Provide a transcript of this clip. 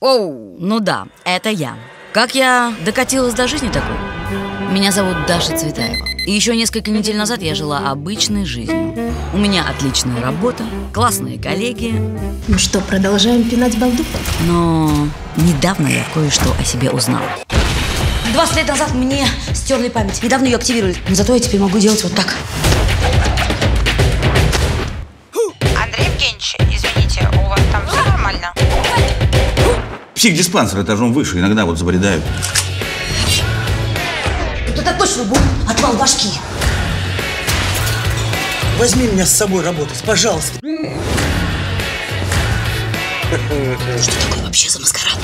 Оу, ну да, это я. Как я докатилась до жизни такой? Меня зовут Даша Цветаева. И еще несколько недель назад я жила обычной жизнью. У меня отличная работа, классные коллеги. Ну что, продолжаем пинать балду? Но недавно я кое-что о себе узнала. 20 лет назад мне стерли память. Недавно ее активировали. Но зато я теперь могу делать вот так. Андрей Евгеньевич, извините, у вас там все нормально? Психдиспансер этажом выше, иногда вот забредают. Это точно был отвал башки. Возьми меня с собой работать, пожалуйста. Что такое вообще за маскарад?